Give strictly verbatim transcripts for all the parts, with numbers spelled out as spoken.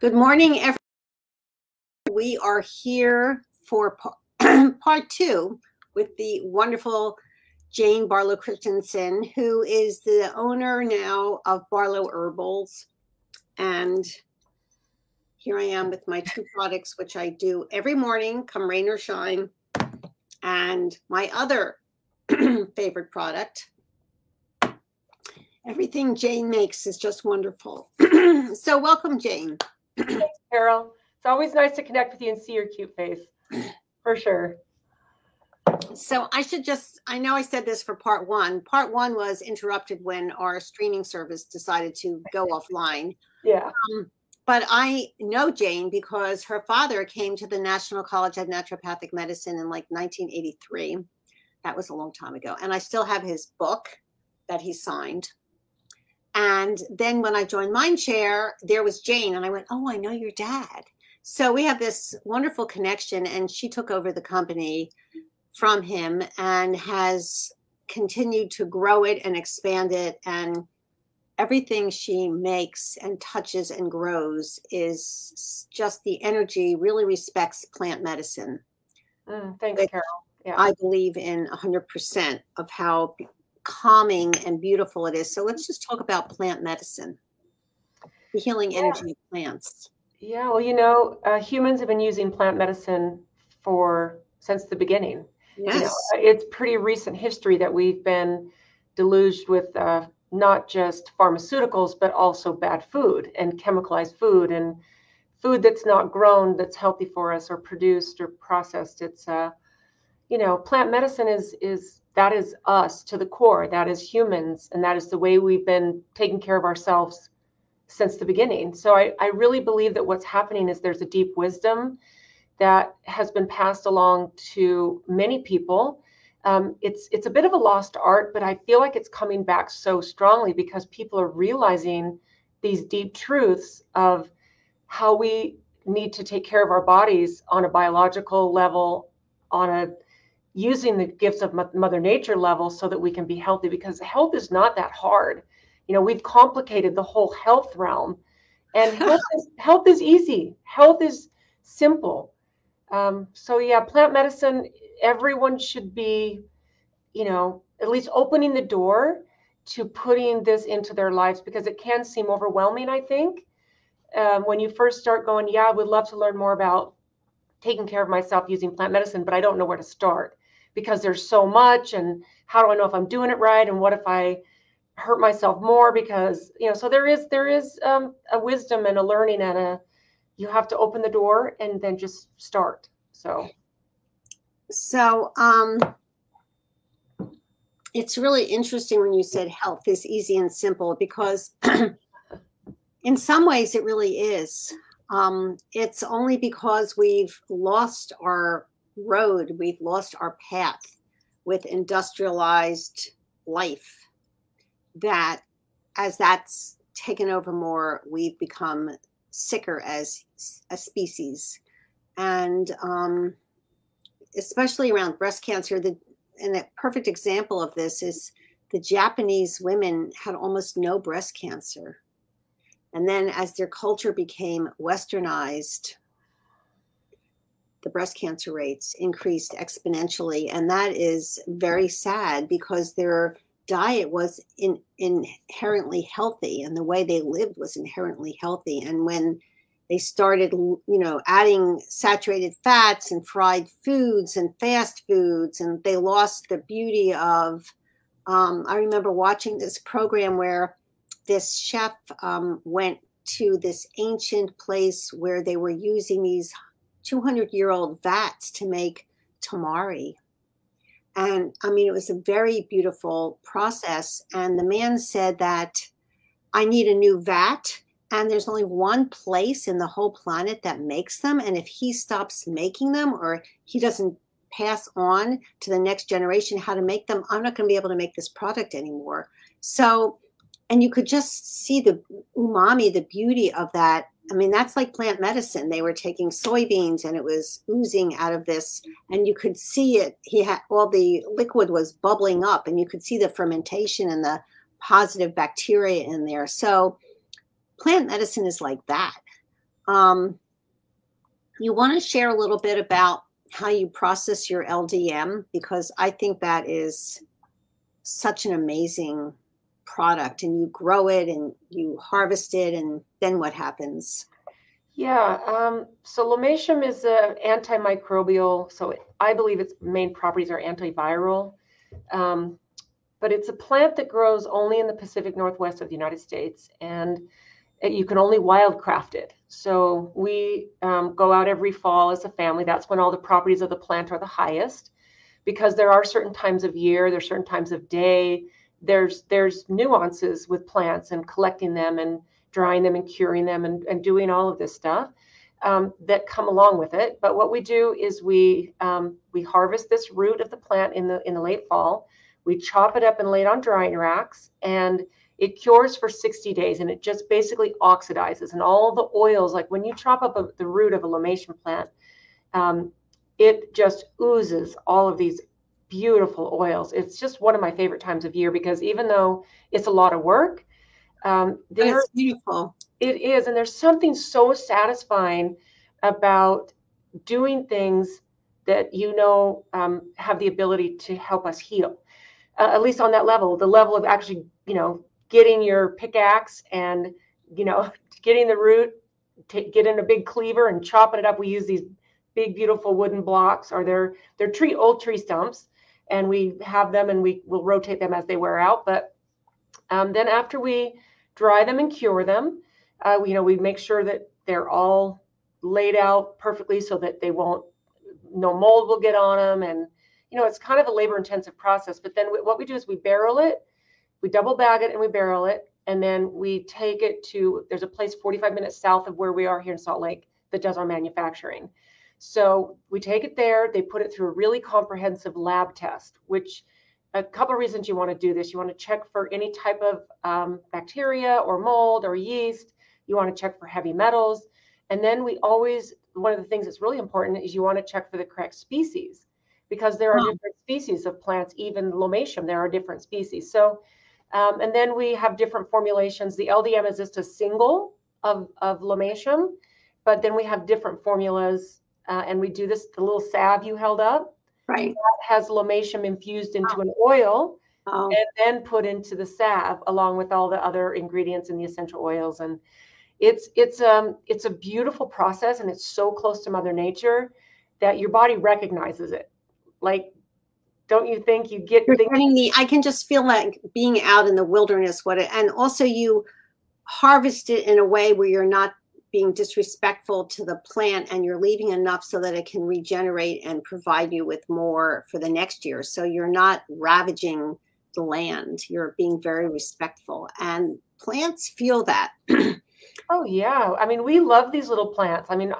Good morning, everyone. We are here for part two with the wonderful Jane Barlow Christensen, who is the owner now of Barlow Herbals. And here I am with my two products, which I do every morning, come rain or shine. And my other favorite product. Everything Jane makes is just wonderful. So welcome, Jane. Thanks, Carol. It's always nice to connect with you and see your cute face, for sure. So I should just, I know I said this for part one. Part one was interrupted when our streaming service decided to go offline. Yeah. Um, but I know Jane because her father came to the National College of Naturopathic Medicine in like nineteen eighty-three. That was a long time ago. And I still have his book that he signed. And then when I joined Mindshare, there was Jane, and I went, oh, I know your dad. So we have this wonderful connection, and she took over the company from him and has continued to grow it and expand it. And everything she makes and touches and grows is just the energy, really respects plant medicine. Mm, thanks, Carol. Yeah. I believe in one hundred percent of how calming and beautiful it is. So let's just talk about plant medicine, the healing yeah. energy of plants. Yeah, well, you know, uh, humans have been using plant medicine for since the beginning. Yes. You know, it's pretty recent history that we've been deluged with uh, not just pharmaceuticals, but also bad food and chemicalized food and food that's not grown, that's healthy for us or produced or processed. It's, uh, you know, plant medicine is is. That is us to the core. That is humans. And that is the way we've been taking care of ourselves since the beginning. So I, I really believe that what's happening is there's a deep wisdom that has been passed along to many people. Um, it's, it's a bit of a lost art, but I feel like it's coming back so strongly because people are realizing these deep truths of how we need to take care of our bodies on a biological level, on a using the gifts of Mother Nature level so that we can be healthy, because health is not that hard. You know, we've complicated the whole health realm, and health, is, health is easy. Health is simple. Um, so yeah, plant medicine, everyone should be, you know, at least opening the door to putting this into their lives, because it can seem overwhelming, I think. Um, when you first start going, yeah, I would love to learn more about taking care of myself using plant medicine, but I don't know where to start. Because there's so much, and how do I know if I'm doing it right? And what if I hurt myself more? Because, you know, so there is there is um, a wisdom and a learning, and a you have to open the door and then just start. So, so um, it's really interesting when you said health is easy and simple, because in some ways it really is. Um, it's only because we've lost our road, we've lost our path with industrialized life, that as that's taken over more, we've become sicker as a species. And um, especially around breast cancer, the, and a perfect example of this is the Japanese women had almost no breast cancer. And then as their culture became westernized, the breast cancer rates increased exponentially. And that is very sad, because their diet was in, inherently healthy, and the way they lived was inherently healthy. And when they started, you know, adding saturated fats and fried foods and fast foods, and they lost the beauty of, um, I remember watching this program where this chef um, went to this ancient place where they were using these two hundred year old vats to make tamari. And I mean, it was a very beautiful process. And the man said that I need a new vat, and there's only one place in the whole planet that makes them. And if he stops making them, or he doesn't pass on to the next generation how to make them, I'm not going to be able to make this product anymore. So, and you could just see the umami, the beauty of that. I mean, that's like plant medicine. They were taking soybeans, and it was oozing out of this, and you could see it. He had all the liquid was bubbling up, and you could see the fermentation and the positive bacteria in there. So plant medicine is like that. Um, you want to share a little bit about how you process your L D M, because I think that is such an amazing product, and you grow it and you harvest it, and then what happens? Yeah, um, so Lomatium is an antimicrobial, so it, I believe its main properties are antiviral, um, but it's a plant that grows only in the Pacific Northwest of the United States, and it, you can only wildcraft it. So we um, go out every fall as a family. That's when all the properties of the plant are the highest, because there are certain times of year, there's certain times of day, there's there's nuances with plants and collecting them and drying them and curing them and, and doing all of this stuff um, that come along with it. But what we do is we um, we harvest this root of the plant in the in the late fall. We chop it up and lay it on drying racks, and it cures for sixty days, and it just basically oxidizes, and all the oils, like when you chop up a, the root of a Lomatium plant, um, it just oozes all of these beautiful oils. It's just one of my favorite times of year, because even though it's a lot of work, um, it's beautiful. It is, and there's something so satisfying about doing things that you know um, have the ability to help us heal. Uh, at least on that level, the level of actually, you know, getting your pickaxe and, you know, getting the root, getting a big cleaver and chopping it up. We use these big, beautiful wooden blocks, or they're they're tree old tree stumps, and we have them, and we will rotate them as they wear out. But um, then after we dry them and cure them, uh, we, you know, we make sure that they're all laid out perfectly so that they won't, no mold will get on them, and you know, it's kind of a labor intensive process, but then what we do is we barrel it, we double bag it and we barrel it. And then we take it to, there's a place forty-five minutes south of where we are here in Salt Lake that does our manufacturing. So we take it there, they put it through a really comprehensive lab test, which a couple of reasons you want to do this. You want to check for any type of um, bacteria or mold or yeast. You want to check for heavy metals. And then we always, one of the things that's really important is you want to check for the correct species, because there are different species of plants, even Lomatium, there are different species. So, um, and then we have different formulations. The L D M is just a single of, of Lomatium, but then we have different formulas. Uh, and we do this, the little salve you held up, right? That has Lomatium infused into oh. an oil oh. and then put into the salve along with all the other ingredients and the essential oils. And it's, it's, um, it's a beautiful process, and it's so close to Mother Nature that your body recognizes it. Like, don't you think you get? You're getting the, I can just feel like being out in the wilderness. What it, and also you harvest it in a way where you're not being disrespectful to the plant, and you're leaving enough so that it can regenerate and provide you with more for the next year. So you're not ravaging the land. You're being very respectful, and plants feel that. Oh yeah, I mean, we love these little plants. I mean.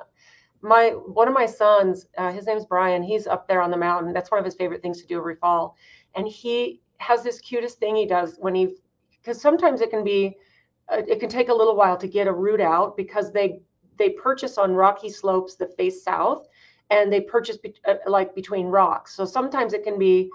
My one of my sons, uh, his name is Brian. He's up there on the mountain. That's one of his favorite things to do every fall. And he has this cutest thing he does when he, because sometimes it can be, uh, it can take a little while to get a root out, because they they purchase on rocky slopes that face south, and they purchase be, uh, like between rocks. So sometimes it can be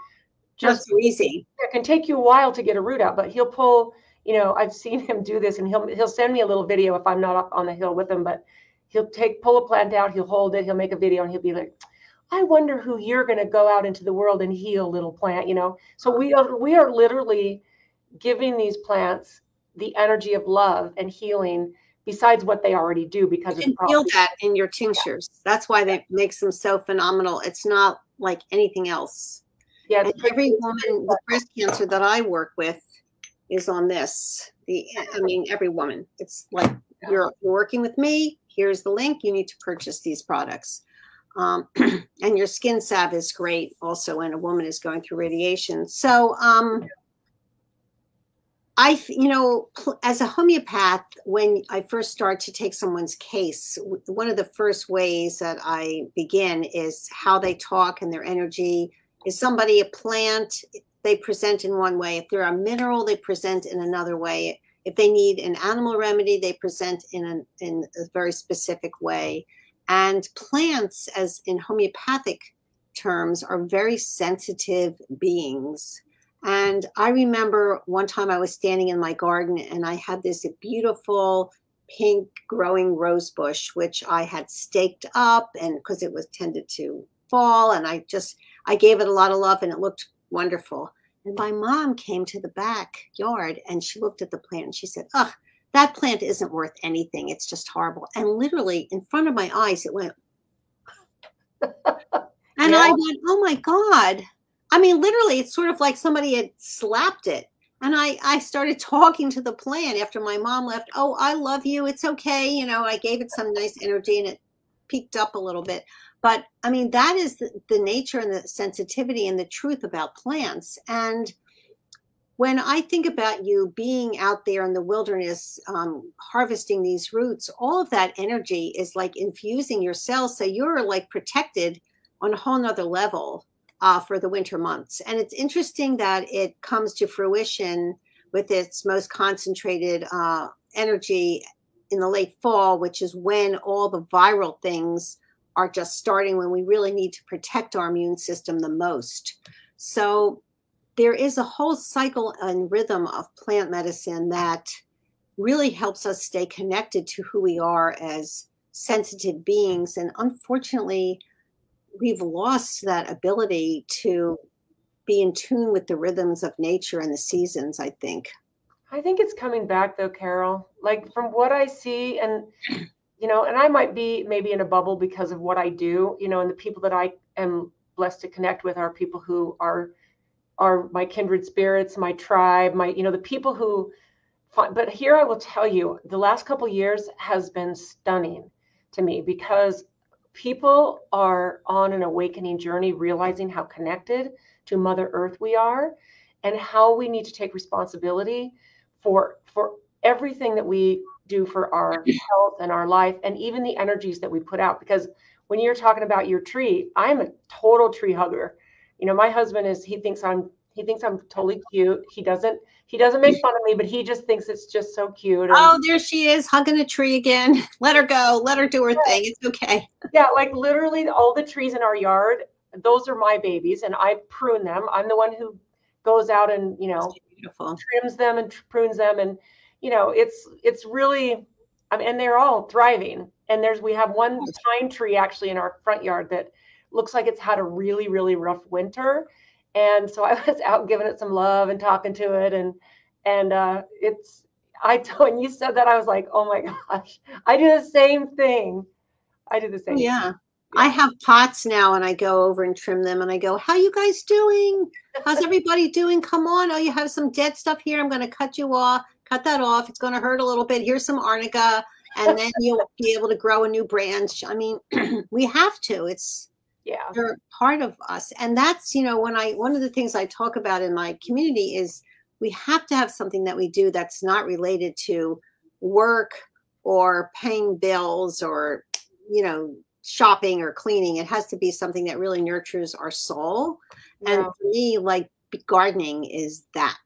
just That's easy. It can take you a while to get a root out, but he'll pull. You know, I've seen him do this, and he'll he'll send me a little video if I'm not up on the hill with him, but. He'll take, pull a plant out, he'll hold it, he'll make a video, and he'll be like, I wonder who you're going to go out into the world and heal, little plant, you know? So we are, we are literally giving these plants the energy of love and healing, besides what they already do, because you can feel that in your tinctures. Yeah. That's why that makes them so phenomenal. It's not like anything else. Yeah. And every woman with breast cancer that I work with is on this. The, I mean, every woman. It's like, you're working with me. Here's the link. You need to purchase these products. Um, and your skin salve is great also when a woman is going through radiation. So um, I, you know, as a homeopath, when I first start to take someone's case, one of the first ways that I begin is how they talk and their energy. Is somebody a plant? They present in one way. If they're a mineral, they present in another way. If they need an animal remedy, they present in a, in a very specific way. And plants, as in homeopathic terms, are very sensitive beings. And I remember one time I was standing in my garden, and I had this beautiful pink growing rose bush, which I had staked up, and because it was tended to fall, and I just, I gave it a lot of love and it looked wonderful. And my mom came to the backyard and she looked at the plant and she said, ugh, that plant isn't worth anything. It's just horrible. And literally in front of my eyes, it went. And yeah. I went, oh my God. I mean, literally, it's sort of like somebody had slapped it. And I, I started talking to the plant after my mom left. Oh, I love you. It's okay. You know, I gave it some nice energy and it peaked up a little bit. But I mean, that is the, the nature and the sensitivity and the truth about plants. And when I think about you being out there in the wilderness, um, harvesting these roots, all of that energy is like infusing your cells. So you're like protected on a whole nother level. Uh, for the winter months. And it's interesting that it comes to fruition with its most concentrated uh, energy in the late fall, which is when all the viral things are just starting, when we really need to protect our immune system the most. So there is a whole cycle and rhythm of plant medicine that really helps us stay connected to who we are as sensitive beings. And unfortunately, we've lost that ability to be in tune with the rhythms of nature and the seasons, I think. I think it's coming back though, Carol, like from what I see and, you know, and I might be maybe in a bubble because of what I do, you know, and the people that I am blessed to connect with are people who are, are my kindred spirits, my tribe, my, you know, the people who, but here I will tell you, the last couple of years has been stunning to me because people are on an awakening journey, realizing how connected to Mother Earth we are and how we need to take responsibility for, for everything that we do for our health and our life and even the energies that we put out. Because when you're talking about your tree, I'm a total tree hugger. You know, my husband is, he thinks I'm, he thinks I'm totally cute. He doesn't, he doesn't make fun of me, but he just thinks it's just so cute. And, oh, there she is hugging a tree again. Let her go. Let her do her thing. It's okay. Yeah. Like literally all the trees in our yard, those are my babies and I prune them. I'm the one who goes out and, you know, beautiful. Trims them and prunes them. And, you know, it's, it's really, I mean, and they're all thriving. And there's, we have one pine tree actually in our front yard that looks like it's had a really, really rough winter. And so I was out giving it some love and talking to it. And, and uh, it's, I told, when you said that, I was like, oh my gosh, I do the same thing. I do the same yeah. thing. Yeah. I have pots now and I go over and trim them and I go, how you guys doing? How's everybody doing? Come on. Oh, you have some dead stuff here. I'm going to cut you off, cut that off. It's going to hurt a little bit. Here's some arnica. And then you'll be able to grow a new branch. I mean, we have to, it's, yeah, they're part of us. And that's, you know, when I, one of the things I talk about in my community is we have to have something that we do that's not related to work or paying bills or, you know, shopping or cleaning. It has to be something that really nurtures our soul. Yeah. And for me, like gardening is that.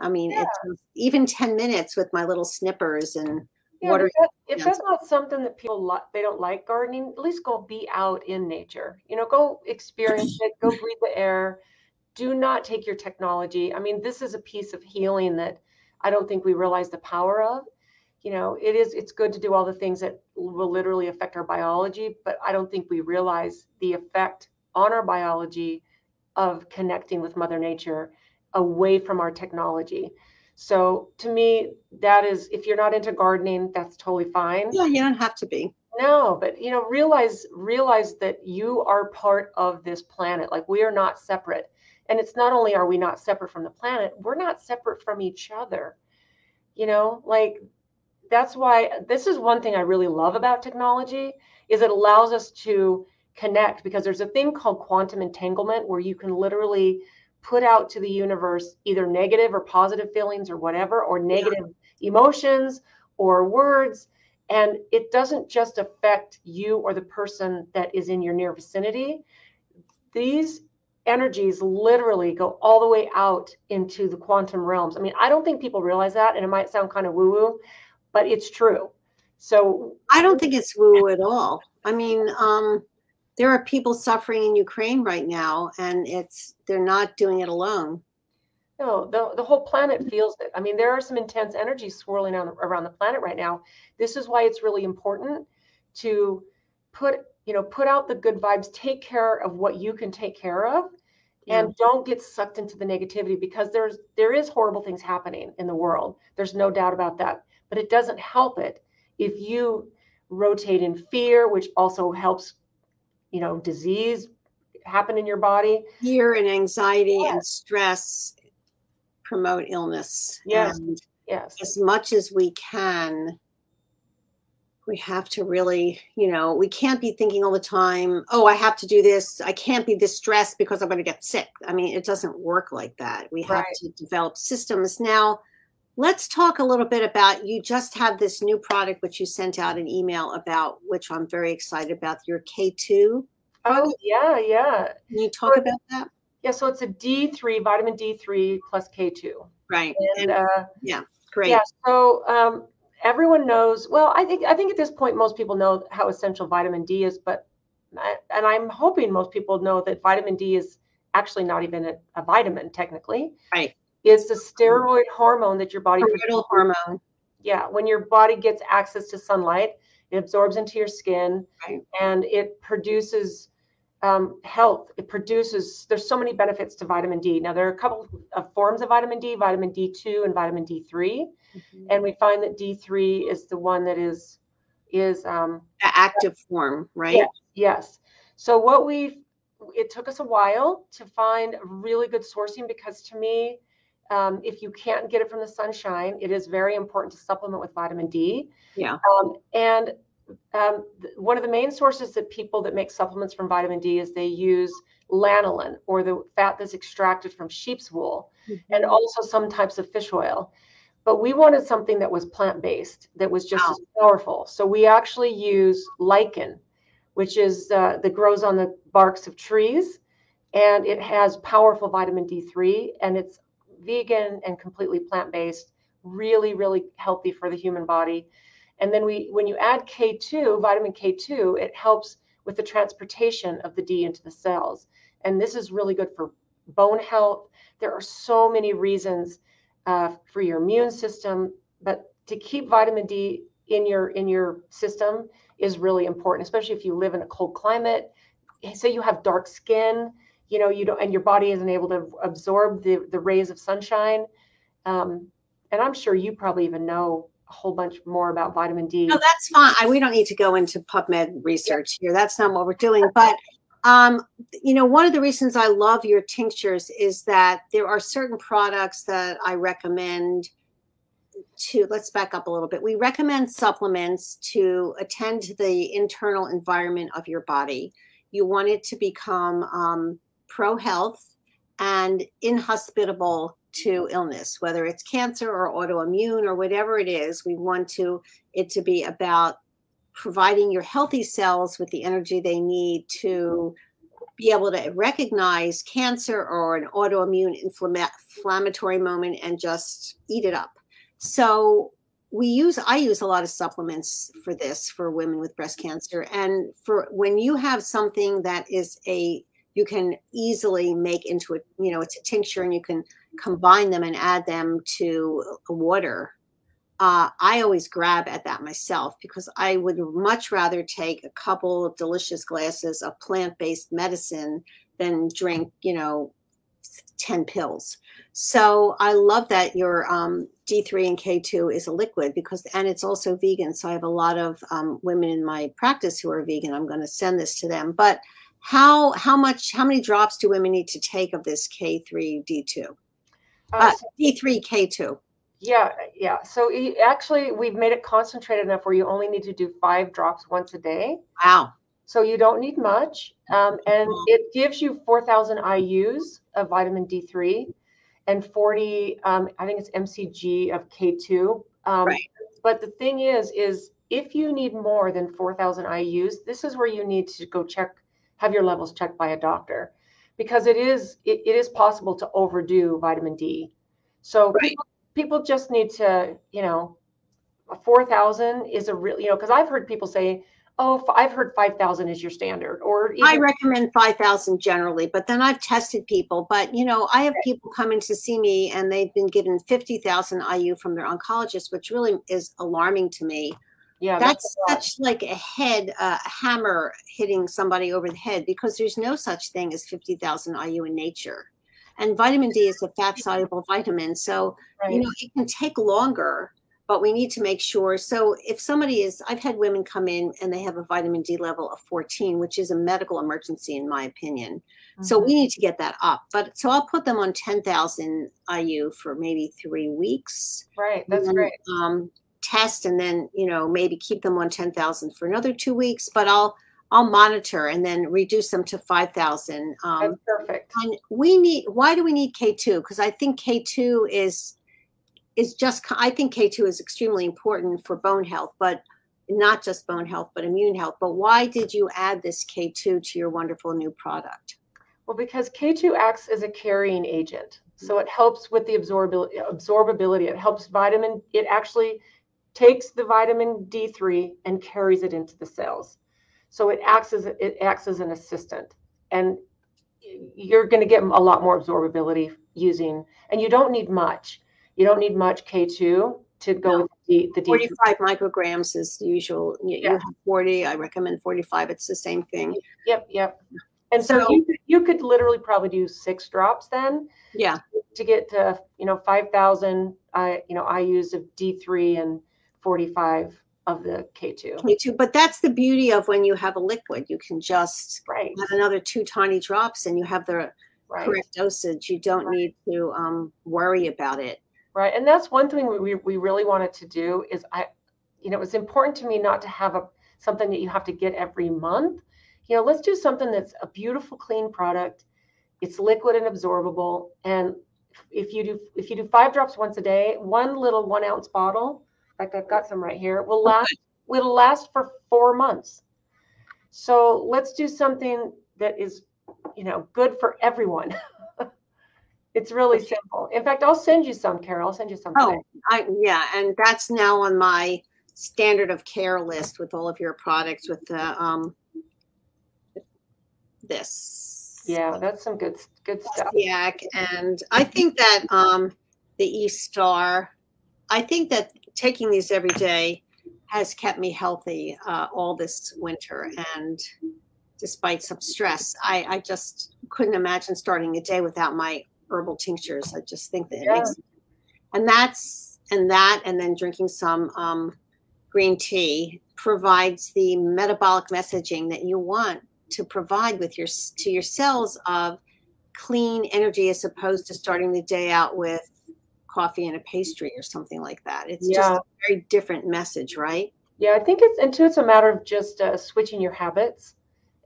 I mean, yeah. It's even ten minutes with my little snippers and yeah, water. If that's not something that people, they don't like gardening, at least go be out in nature, you know, go experience it, go breathe the air, do not take your technology. I mean, this is a piece of healing that I don't think we realize the power of, you know, it is, it's good to do all the things that will literally affect our biology, but I don't think we realize the effect on our biology of connecting with Mother Nature away from our technology. So to me, that is, if you're not into gardening, that's totally fine. Yeah, you don't have to be. No, but you know, realize, realize that you are part of this planet. Like we are not separate. And it's not only are we not separate from the planet, we're not separate from each other. You know, like that's why this is one thing I really love about technology is it allows us to connect because there's a thing called quantum entanglement where you can literally put out to the universe, either negative or positive feelings or whatever, or negative yeah. emotions or words. And it doesn't just affect you or the person that is in your near vicinity. These energies literally go all the way out into the quantum realms. I mean, I don't think people realize that, and it might sound kind of woo-woo, but it's true. So I don't think it's woo-woo at all. I mean, um, there are people suffering in Ukraine right now, and it's, they're not doing it alone. No, the, the whole planet feels it. I mean, there are some intense energies swirling on, around the planet right now. This is why it's really important to put, you know, put out the good vibes, take care of what you can take care of, yeah. and don't get sucked into the negativity, because there's, there is horrible things happening in the world. There's no doubt about that, but it doesn't help it if you rotate in fear, which also helps, you know, disease happen in your body. Fear and anxiety yes. and stress promote illness. Yes. And yes. as much as we can, we have to really, you know, we can't be thinking all the time, oh, I have to do this. I can't be this stressed because I'm going to get sick. I mean, it doesn't work like that. We right. have to develop systems. Now, let's talk a little bit about, you just have this new product, which you sent out an email about, which I'm very excited about, your K two. Oh, yeah, yeah. Can you talk so, about that? Yeah, so it's a D three, vitamin D three plus K two. Right. And, and uh, yeah, great. Yeah, so um, everyone knows, well, I think I think at this point, most people know how essential vitamin D is, but, I, and I'm hoping most people know that vitamin D is actually not even a, a vitamin, technically. Right. It's the steroid hormone that your body produces. hormone. Yeah, when your body gets access to sunlight, it absorbs into your skin, right. and it produces um, health. It produces, there's so many benefits to vitamin D. Now, there are a couple of forms of vitamin D, vitamin D two and vitamin D three. Mm-hmm. And we find that D three is the one that is, is um, the active form, right? Yes. yes. So what we've, it took us a while to find really good sourcing, because to me, Um, if you can't get it from the sunshine, it is very important to supplement with vitamin D. Yeah. Um, and um, one of the main sources that people that make supplements from vitamin D is they use lanolin, or the fat that's extracted from sheep's wool, mm-hmm. and also some types of fish oil. But we wanted something that was plant-based, that was just wow. as powerful. So we actually use lichen, which is uh, that grows on the barks of trees, and it has powerful vitamin D three, and it's vegan and completely plant-based, really, really healthy for the human body. And then we, when you add K two, vitamin K two, it helps with the transportation of the D into the cells. And this is really good for bone health. There are so many reasons uh, for your immune system, but to keep vitamin D in your, in your system is really important, especially if you live in a cold climate. Say you have dark skin, you know, you don't, and your body isn't able to absorb the, the rays of sunshine. Um, and I'm sure you probably even know a whole bunch more about vitamin D. No, that's fine. I, we don't need to go into PubMed research yeah. here. That's not what we're doing. But, um, you know, one of the reasons I love your tinctures is that there are certain products that I recommend to, let's back up a little bit. We recommend supplements to attend to the internal environment of your body. You want it to become um, pro-health and inhospitable to illness, whether it's cancer or autoimmune or whatever it is. We want to it to be about providing your healthy cells with the energy they need to be able to recognize cancer or an autoimmune inflama- inflammatory moment and just eat it up. So we use, I use a lot of supplements for this, for women with breast cancer. And for when you have something that is a, you can easily make into a, you know, it's a tincture and you can combine them and add them to water. Uh, I always grab at that myself, because I would much rather take a couple of delicious glasses of plant-based medicine than drink, you know, ten pills. So I love that your um, D three and K two is a liquid, because, and it's also vegan. So I have a lot of um, women in my practice who are vegan. I'm going to send this to them, but How how much how many drops do women need to take of this K three D two? Uh, D three K two. Yeah, yeah. So it, actually, we've made it concentrated enough where you only need to do five drops once a day. Wow. So you don't need much, um, and it gives you four thousand I U's of vitamin D three and forty, um, I think it's M C G of K two. Um, right. But the thing is, is if you need more than four thousand I U's, this is where you need to go check. Have your levels checked by a doctor, because it is it, it is possible to overdo vitamin D. So right. people, people just need to, you know, four thousand is a real, you know, because I've heard people say, oh, I've heard five thousand is your standard, or even- I recommend five thousand generally, but then I've tested people. But, you know, I have people coming to see me and they've been given fifty thousand I U from their oncologist, which really is alarming to me. Yeah, that's, that's such like a head, uh, a hammer hitting somebody over the head, because there's no such thing as fifty thousand I U in nature. And vitamin D is a fat soluble vitamin. So, right. you know, it can take longer, but we need to make sure. So if somebody is, I've had women come in and they have a vitamin D level of fourteen, which is a medical emergency, in my opinion. Mm-hmm. So we need to get that up. But so I'll put them on ten thousand I U for maybe three weeks. Right. That's then, great. Um, test, and then, you know, maybe keep them on ten thousand for another two weeks, but I'll, I'll monitor and then reduce them to five thousand. Um, That's perfect. And we need, why do we need K two? Because I think K two is, is just, I think K two is extremely important for bone health, but not just bone health, but immune health. But why did you add this K two to your wonderful new product? Well, because K two acts as a carrying agent. So it helps with the absorb- absorbability. It helps vitamin, it actually takes the vitamin D three and carries it into the cells. So it acts as it acts as an assistant, and you're going to get a lot more absorbability using, and you don't need much. You don't need much K two to go no. with the, the D three. forty-five micrograms is the usual. You, yeah. you have forty. I recommend forty-five. It's the same thing. Yep. Yep. And so, so you, could, you could literally probably do six drops then. Yeah. To, to get to, you know, five thousand, uh, you know, I U's of D three and forty-five of the K two. K two, but that's the beauty of when you have a liquid, you can just right. have another two tiny drops and you have the right. correct dosage. You don't right. need to um, worry about it. Right. And that's one thing we, we really wanted to do is I, you know, it's important to me not to have a something that you have to get every month. You know, let's do something that's a beautiful, clean product. It's liquid and absorbable. And if you do, if you do five drops once a day, one little one ounce bottle, in fact, I've got some right here, will last, will last for four months. So let's do something that is, you know, good for everyone. It's really simple. In fact, I'll send you some, Carol. I'll send you some. Oh, I, yeah. And that's now on my standard of care list with all of your products with the, um, this. Yeah, that's some good, good stuff. Yeah. And I think that um, the E-Star, I think that taking these every day has kept me healthy uh, all this winter. And despite some stress, I, I just couldn't imagine starting a day without my herbal tinctures. I just think that it yeah. makes, and that's, and that, and then drinking some um, green tea provides the metabolic messaging that you want to provide with your, to your cells of clean energy, as opposed to starting the day out with coffee and a pastry or something like that. It's yeah. just a very different message, right? Yeah, I think it's, and too, it's a matter of just uh, switching your habits.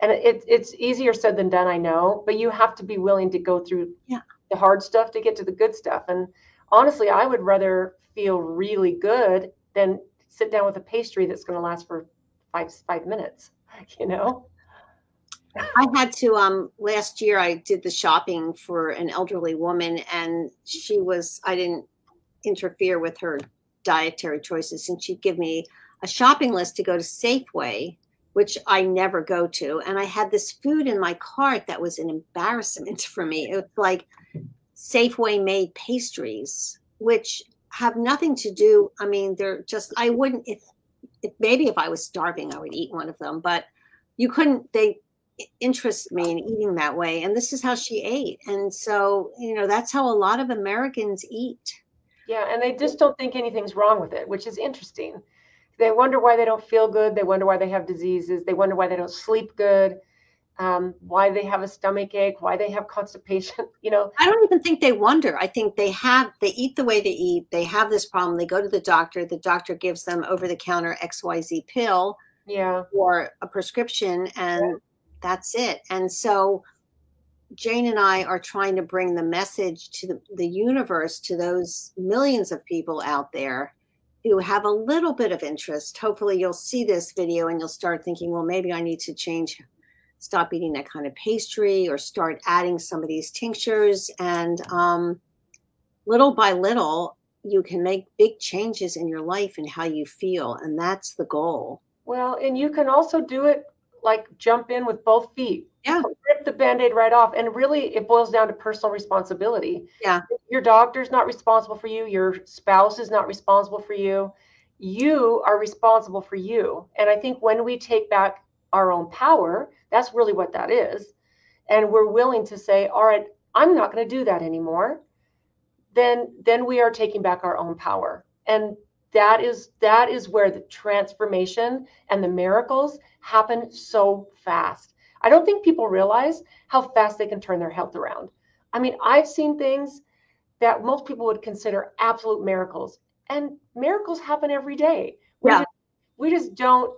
And it, it's easier said than done, I know, but you have to be willing to go through yeah. the hard stuff to get to the good stuff. And honestly, I would rather feel really good than sit down with a pastry that's going to last for five, five minutes, you know? I had to, um, last year I did the shopping for an elderly woman, and she was, I didn't interfere with her dietary choices, and she'd give me a shopping list to go to Safeway, which I never go to. And I had this food in my cart that was an embarrassment for me. It was like Safeway made pastries, which have nothing to do. I mean, they're just, I wouldn't, if, if maybe if I was starving, I would eat one of them, but you couldn't, they interest me in eating that way. And this is how she ate. And so, you know, that's how a lot of Americans eat. Yeah. And they just don't think anything's wrong with it, which is interesting. They wonder why they don't feel good. They wonder why they have diseases. They wonder why they don't sleep good, um, why they have a stomach ache, why they have constipation, you know. I don't even think they wonder. I think they have, they eat the way they eat. They have this problem. They go to the doctor. The doctor gives them over-the-counter X Y Z pill yeah. or a prescription, and yeah. that's it. And so Jane and I are trying to bring the message to the, the universe, to those millions of people out there who have a little bit of interest. Hopefully you'll see this video and you'll start thinking, well, maybe I need to change, stop eating that kind of pastry, or start adding some of these tinctures. And um, little by little, you can make big changes in your life and how you feel. And that's the goal. Well, and you can also do it like jump in with both feet. Yeah. Rip the Band-Aid right off. And really, it boils down to personal responsibility. Yeah. Your doctor's not responsible for you. Your spouse is not responsible for you. You are responsible for you. And I think when we take back our own power, that's really what that is. And we're willing to say, all right, I'm not going to do that anymore. Then, then we are taking back our own power. And that is, that is where the transformation and the miracles happen so fast. I don't think people realize how fast they can turn their health around. I mean, I've seen things that most people would consider absolute miracles, and miracles happen every day. We, yeah. just, we just don't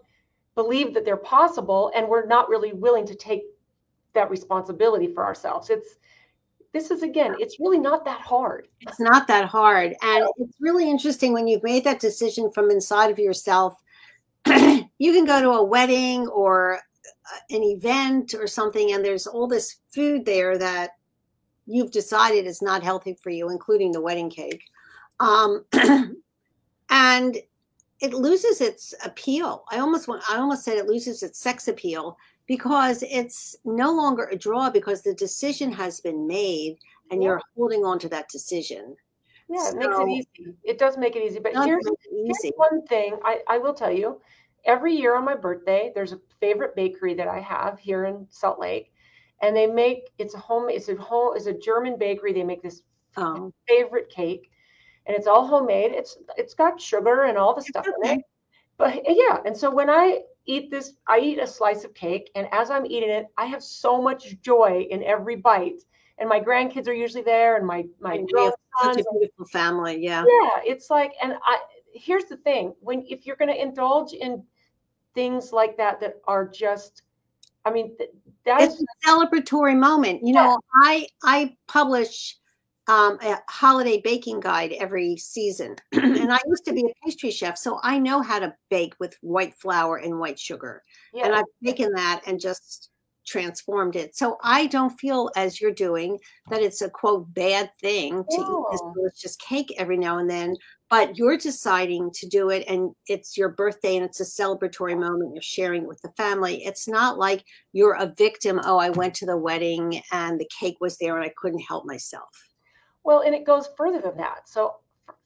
believe that they're possible, and we're not really willing to take that responsibility for ourselves. It's, this is, again, it's really not that hard. It's not that hard. And it's really interesting when you've made that decision from inside of yourself. You can go to a wedding or an event or something, and there's all this food there that you've decided is not healthy for you, including the wedding cake. Um, and it loses its appeal. I almost want, I almost said it loses its sex appeal, because it's no longer a draw, because the decision has been made, and yeah. you're holding on to that decision. Yeah, so, it makes it easy. It does make it easy. But here's, easy. here's one thing I, I will tell you. Every year on my birthday, there's a favorite bakery that I have here in Salt Lake, and they make, it's a home, it's a home, it's a German bakery. They make this oh. favorite cake, and it's all homemade. It's, it's got sugar and all the stuff in it. But yeah, and so when I eat this, I eat a slice of cake, and as I'm eating it, I have so much joy in every bite. And my grandkids are usually there, and my my and sons, such a beautiful family. Yeah, yeah. It's like, and I here's the thing: when if you're going to indulge in things like that that are just, I mean, th that's it's a celebratory moment. You yeah. know, I I publish um, a holiday baking guide every season, and I used to be a pastry chef, so I know how to bake with white flour and white sugar, yeah. and I've taken that and just transformed it. So I don't feel, as you're doing, that it's a quote bad thing to oh. eat this delicious cake every now and then, but you're deciding to do it, and it's your birthday, and it's a celebratory moment. You're sharing it with the family. It's not like you're a victim. Oh, I went to the wedding and the cake was there and I couldn't help myself. Well, and it goes further than that. So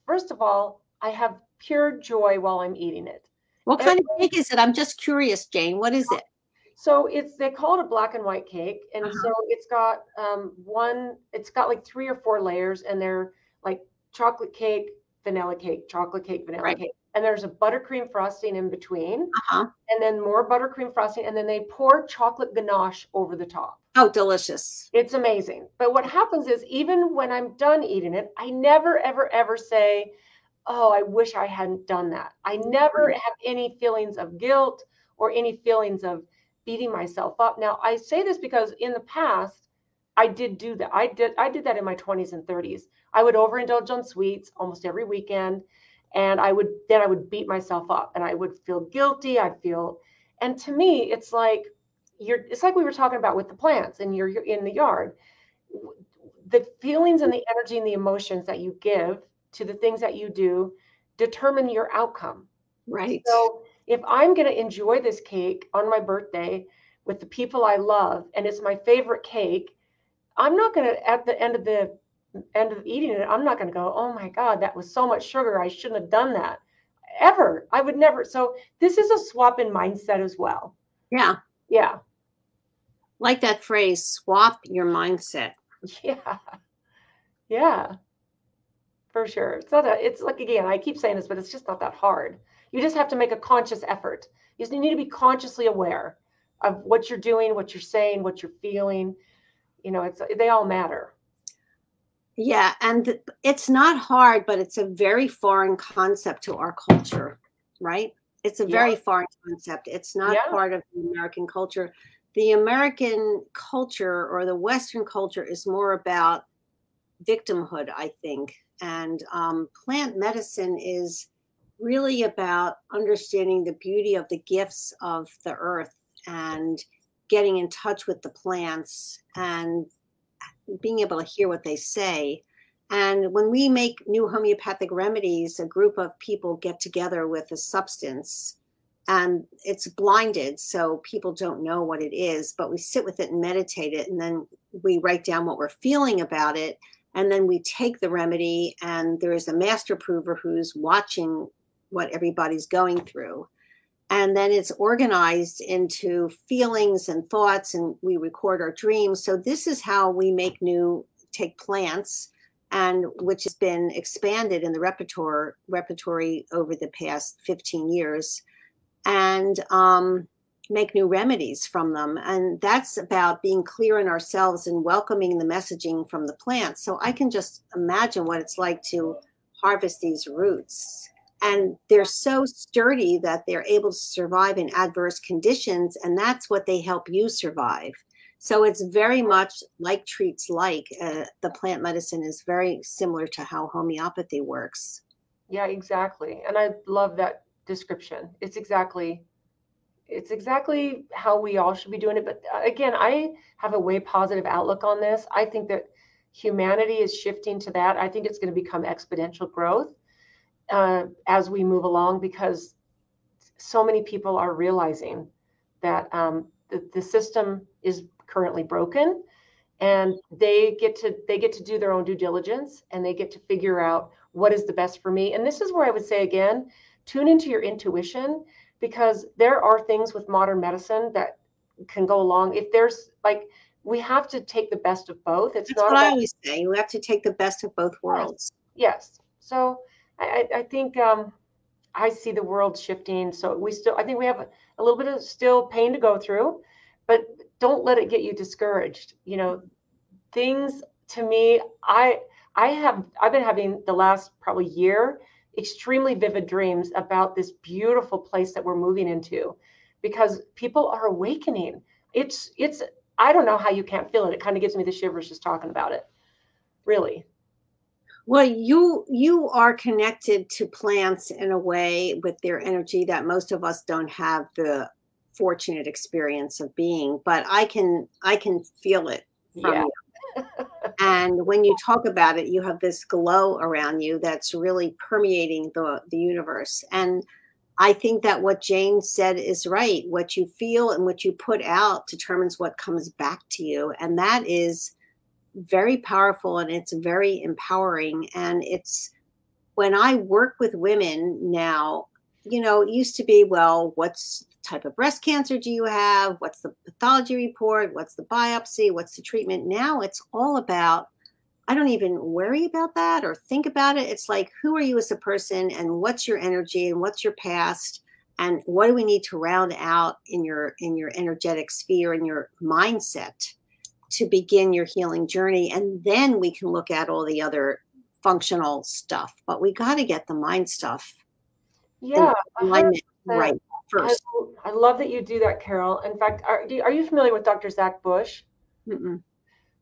first of all, I have pure joy while I'm eating it. What and kind of cake is it? I'm just curious, Jane, what is it? So it's, they call it a black and white cake. And uh-huh. so it's got um, one, it's got like three or four layers, and they're like chocolate cake, vanilla cake, chocolate cake, vanilla right. cake. And there's a buttercream frosting in between uh-huh. and then more buttercream frosting. And then they pour chocolate ganache over the top. Oh, delicious. It's amazing. But what happens is, even when I'm done eating it, I never, ever, ever say, oh, I wish I hadn't done that. I never have any feelings of guilt or any feelings of beating myself up. Now, I say this because in the past, I did do that. I did I did that in my twenties and thirties. I would overindulge on sweets almost every weekend, and I would then I would beat myself up, and I would feel guilty. I feel, and to me, it's like you're. It's like we were talking about with the plants, and you're, you're in the yard. The feelings and the energy and the emotions that you give to the things that you do determine your outcome. Right. So if I'm going to enjoy this cake on my birthday with the people I love, and it's my favorite cake, I'm not going to, at the end of the end of eating it, I'm not going to go, oh my God, that was so much sugar. I shouldn't have done that ever. I would never. So this is a swap in mindset as well. Yeah. Yeah. Like that phrase, swap your mindset. Yeah. Yeah, for sure. It's not a, it's like, again, I keep saying this, but it's just not that hard. You just have to make a conscious effort. You just need to be consciously aware of what you're doing, what you're saying, what you're feeling. You know, it's, they all matter. Yeah. And it's not hard, but it's a very foreign concept to our culture, right? It's a very yeah. foreign concept. It's not yeah. part of the American culture. The American culture, or the Western culture, is more about victimhood, I think. And um, plant medicine is really about understanding the beauty of the gifts of the earth, and getting in touch with the plants, and being able to hear what they say. And when we make new homeopathic remedies, a group of people get together with a substance and it's blinded, so people don't know what it is, but we sit with it and meditate it, and then we write down what we're feeling about it, and then we take the remedy, and there is a master prover who's watching what everybody's going through. And then it's organized into feelings and thoughts, and we record our dreams. So this is how we make new, take plants, and which has been expanded in the repertoire repertory over the past fifteen years, and um, make new remedies from them. And that's about being clear in ourselves and welcoming the messaging from the plants. So I can just imagine what it's like to harvest these roots. And they're so sturdy that they're able to survive in adverse conditions, and that's what they help you survive. So it's very much like treats like. Uh, the plant medicine is very similar to how homeopathy works. Yeah, exactly. And I love that description. It's exactly, it's exactly how we all should be doing it. But again, I have a way positive outlook on this. I think that humanity is shifting to that. I think it's going to become exponential growth uh as we move along, because so many people are realizing that um the, the system is currently broken, and they get to they get to do their own due diligence, and they get to figure out what is the best for me. And this is where I would say again, tune into your intuition, because there are things with modern medicine that can go along. If there's like, we have to take the best of both. It's That's not what about, I always say, you have to take the best of both worlds. Yes. So I, I think um, I see the world shifting. So we still, I think we have a, a little bit of still pain to go through, but don't let it get you discouraged. You know, things to me, I, I have, I've been having the last probably year, extremely vivid dreams about this beautiful place that we're moving into, because people are awakening. It's, it's, I don't know how you can't feel it. It kind of gives me the shivers just talking about it, really. Well, you you are connected to plants in a way with their energy that most of us don't have the fortunate experience of being, but I can I can feel it from yeah. you. And when you talk about it, you have this glow around you that's really permeating the, the universe. And I think that what Jane said is right. What you feel and what you put out determines what comes back to you. And that is very powerful, and it's very empowering. And it's, when I work with women now, you know, it used to be, well, what's type of breast cancer do you have? What's the pathology report? What's the biopsy? What's the treatment? Now it's all about, I don't even worry about that or think about it. It's like, who are you as a person, and what's your energy, and what's your past, and what do we need to round out in your, in your energetic sphere and your mindset to begin your healing journey. And then we can look at all the other functional stuff, but we got to get the mind stuff. Yeah. Right. First. I, I love that you do that, Carol. In fact, are, do, are you familiar with Doctor Zach Bush? Mm-mm.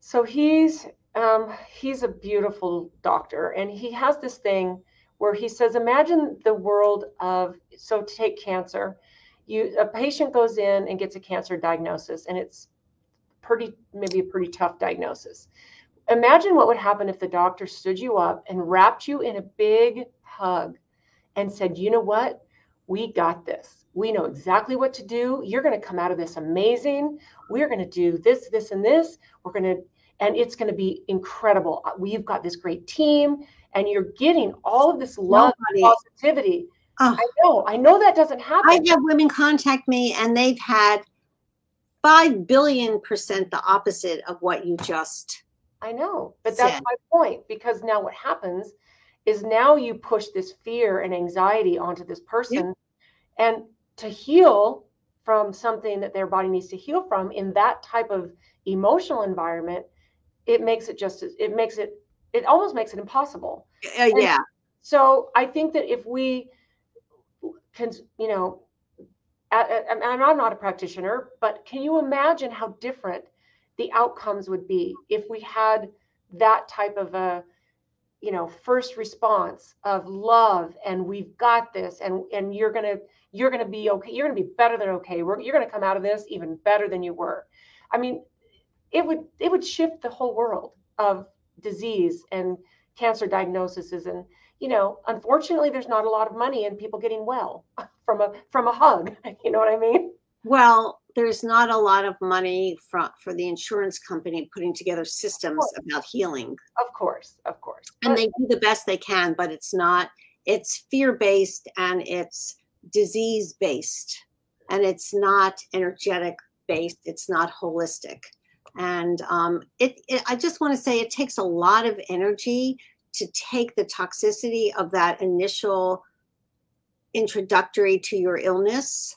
So he's, um, he's a beautiful doctor, and he has this thing where he says, imagine the world of, so to take cancer, you, a patient goes in and gets a cancer diagnosis, and it's pretty, maybe a pretty tough diagnosis. Imagine what would happen if the doctor stood you up and wrapped you in a big hug and said, you know what? We got this. We know exactly what to do. You're going to come out of this amazing. We're going to do this, this, and this. We're going to, and it's going to be incredible. We've got this great team, and you're getting all of this love Nobody. and positivity. Oh. I know, I know that doesn't happen. I have women contact me, and they've had five billion percent the opposite of what you just I know, but that's said. my point, because now what happens is now you push this fear and anxiety onto this person, yep. and to heal from something that their body needs to heal from in that type of emotional environment, it makes it just, it makes it, it almost makes it impossible. Uh, yeah. So I think that if we can, you know, and I'm not a practitioner, but can you imagine how different the outcomes would be if we had that type of a, you know, first response of love, and we've got this, and and you're gonna you're gonna be okay, you're gonna be better than okay, We're, you're gonna come out of this even better than you were. I mean, it would it would shift the whole world of disease and cancer diagnoses, and you know, unfortunately, there's not a lot of money in people getting well from a from a hug. You know what I mean? Well, there's not a lot of money from for the insurance company putting together systems about healing. Of course, of course. And they do the best they can, but it's not. It's fear-based and it's disease-based, and it's not energetic-based. It's not holistic. And um, it, it, I just want to say it takes a lot of energy to take the toxicity of that initial introductory to your illness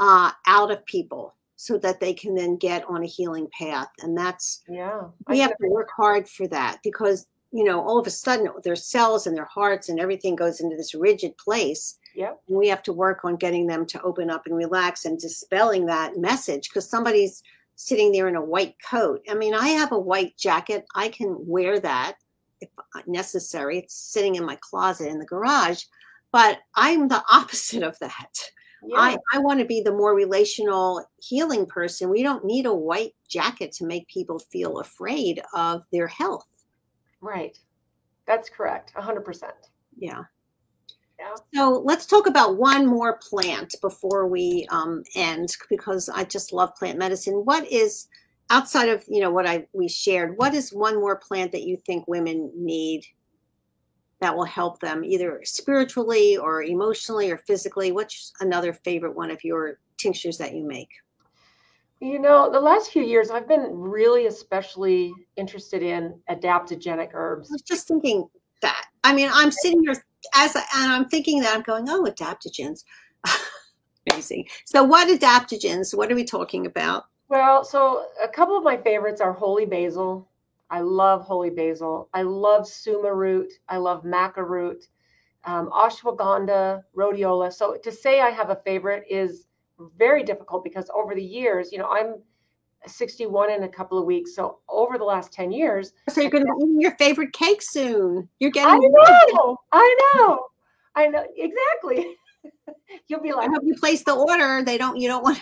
uh, out of people so that they can then get on a healing path. And that's, yeah, we have to work hard for that because, you know, all of a sudden their cells and their hearts and everything goes into this rigid place. Yep. And we have to work on getting them to open up and relax and dispelling that message because somebody's sitting there in a white coat. I mean, I have a white jacket. I can wear that if necessary. It's sitting in my closet in the garage, but I'm the opposite of that. Yeah. I, I want to be the more relational healing person. We don't need a white jacket to make people feel afraid of their health. Right. That's correct. A hundred percent. Yeah. Yeah. So let's talk about one more plant before we um, end, because I just love plant medicine. What is, outside of, you know, what I we shared, what is one more plant that you think women need that will help them either spiritually or emotionally or physically? What's another favorite one of your tinctures that you make? You know, the last few years, I've been really especially interested in adaptogenic herbs. I was just thinking that. I mean, I'm sitting here as I, and I'm thinking that I'm going, oh, adaptogens. Amazing. So what adaptogens? What are we talking about? Well, so a couple of my favorites are holy basil. I love holy basil. I love suma root. I love maca root, um, ashwagandha, rhodiola. So to say I have a favorite is very difficult because over the years, you know, I'm sixty-one in a couple of weeks. So over the last ten years. So you're going to be eating your favorite cake soon. You're getting. I know. I know. I know. Exactly. You'll be like, I hope you place the order. They don't, you don't want.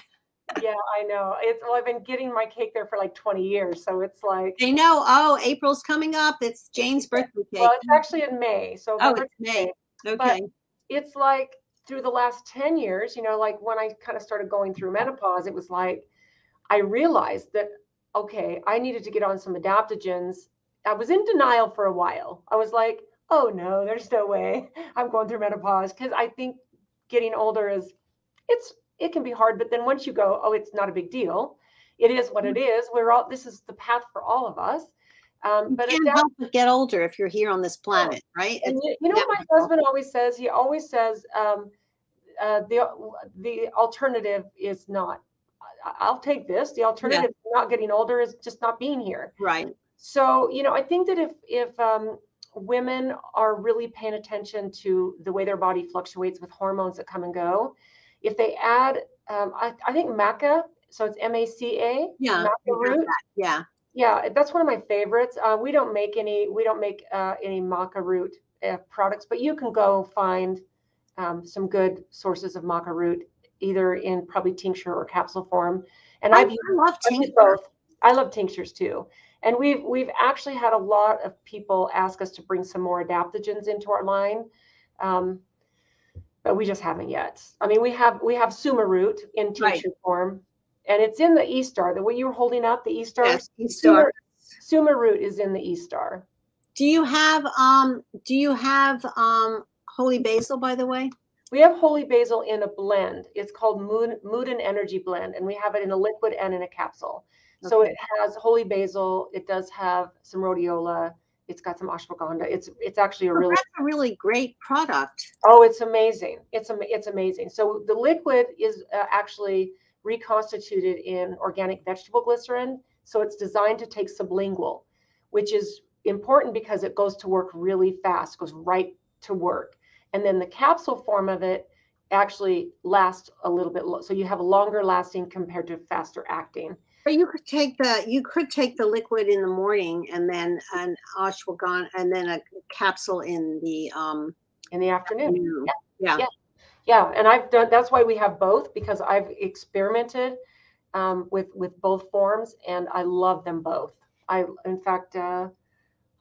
Yeah, I know. It's, well, I've been getting my cake there for like twenty years. So it's like, they know, oh, April's coming up. It's Jane's birthday cake. Well, it's actually in May. So oh, it's May. Okay. But it's like through the last ten years, you know, like when I kind of started going through menopause, it was like, I realized that, okay, I needed to get on some adaptogens. I was in denial for a while. I was like, oh no, there's no way I'm going through menopause. Cause I think getting older is, it's, it can be hard, but then once you go, oh, it's not a big deal. It is what it is. We're all, this is the path for all of us. Um, but you can't help but get older if you're here on this planet, right? And you, you know what my husband always says? He always says, um, uh, the, the alternative is not. I'll take this. The alternative yeah. to not getting older is just not being here. Right. So, you know, I think that if, if um, women are really paying attention to the way their body fluctuates with hormones that come and go, if they add, um, I, I think maca, so it's M A C A. Yeah. Maca root. Yeah. Yeah. That's one of my favorites. Uh, we don't make any, we don't make uh, any maca root uh, products, but you can go find um, some good sources of maca root, either in probably tincture or capsule form. And I, I've used, I love tinctures. Both. I love tinctures too. And we've, we've actually had a lot of people ask us to bring some more adaptogens into our line. Um, but we just haven't yet. I mean, we have, we have suma root in tincture right. form, and it's in the E-Star, the way you were holding up the E-Star. Yes, E-Star. Suma, suma root is in the E-Star. Do you have, um, do you have, um, holy basil, by the way? We have holy basil in a blend. It's called Mood, Mood and Energy Blend, and we have it in a liquid and in a capsule. Okay. So it has holy basil. It does have some rhodiola. It's got some ashwagandha. It's it's actually a well, really that's a really great product. Oh, it's amazing. It's it's amazing. So the liquid is uh, actually reconstituted in organic vegetable glycerin. So it's designed to take sublingual, which is important because it goes to work really fast. Goes right to work. And then the capsule form of it actually lasts a little bit. So you have longer lasting compared to faster acting. But you could take the you could take the liquid in the morning and then an ashwagandha and then a capsule in the um in the afternoon. afternoon. Yeah. Yeah. yeah, yeah, And I've done. That's why we have both, because I've experimented um, with with both forms, and I love them both. I in fact. Uh,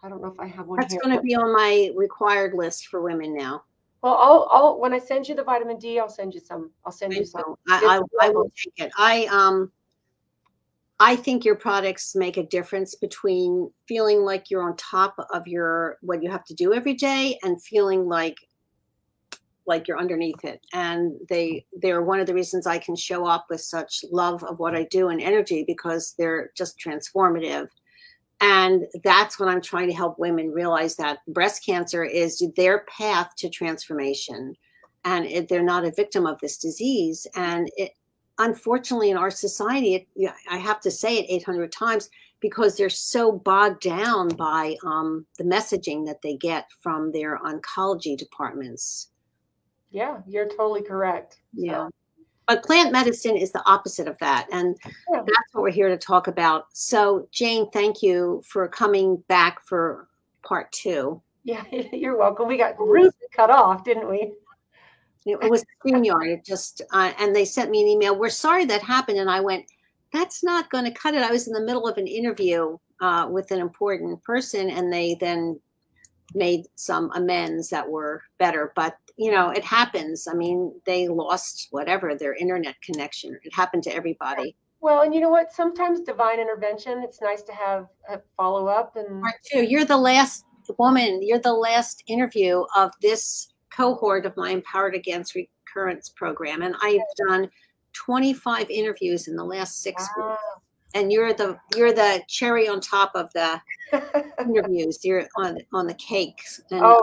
I don't know if I have one. That's going to be on my required list for women now. Well, I'll, I'll, when I send you the vitamin D, I'll send you some. I'll send you some. I, I, I will take it. I, um, I think your products make a difference between feeling like you're on top of your, what you have to do every day, and feeling like, like you're underneath it. And they, they're one of the reasons I can show up with such love of what I do and energy, because they're just transformative. And that's what I'm trying to help women realize, that breast cancer is their path to transformation, and it, they're not a victim of this disease. And it, unfortunately, in our society, it, I have to say it eight hundred times, because they're so bogged down by um, the messaging that they get from their oncology departments. Yeah, you're totally correct. Yeah. So. But plant medicine is the opposite of that. And yeah. That's what we're here to talk about. So Jane, thank you for coming back for part two. Yeah, you're welcome. We got really cut off, didn't we? It was StreamYard. It just, uh, and they sent me an email. We're sorry that happened. And I went, that's not going to cut it. I was in the middle of an interview uh, with an important person, and they then made some amends that were better. But you know, it happens. I mean, they lost whatever, their internet connection. It happened to everybody. Well, and you know what? Sometimes divine intervention, it's nice to have a follow up. And part two, you're the last woman, you're the last interview of this cohort of my Empowered Against Recurrence program. And I've done twenty-five interviews in the last six wow. weeks. And you're the you're the cherry on top of the interviews. You're on on the cakes. And oh,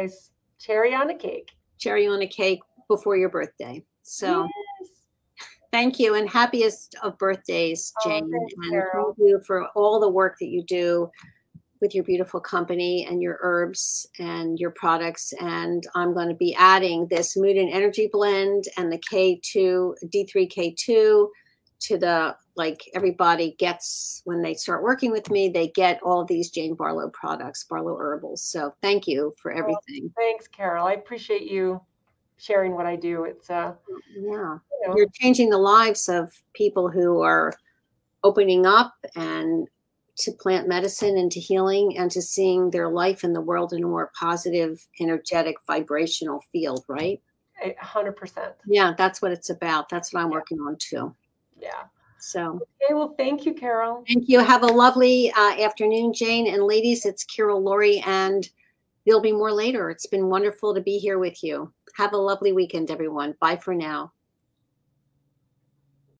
nice. Cherry on a cake. Cherry on a cake before your birthday. So yes. Thank you, and happiest of birthdays, Jane. Oh, thanks, and Carol. Thank you for all the work that you do with your beautiful company and your herbs and your products. And I'm going to be adding this mood and energy blend and the K two D three K two to the, like, everybody gets when they start working with me, they get all these Jane Barlow products, Barlow Herbals. So thank you for everything. Oh, thanks, Carol. I appreciate you sharing what I do. It's uh, yeah, you know. You're changing the lives of people who are opening up and to plant medicine and to healing and to seeing their life in the world in a more positive, energetic, vibrational field, right? A hundred percent. Yeah, that's what it's about. That's what I'm yeah. working on too. Yeah. So, okay, well, thank you, Carol. Thank you. Have a lovely uh, afternoon, Jane. And ladies, it's Carol Lourie, and there'll be more later. It's been wonderful to be here with you. Have a lovely weekend, everyone. Bye for now.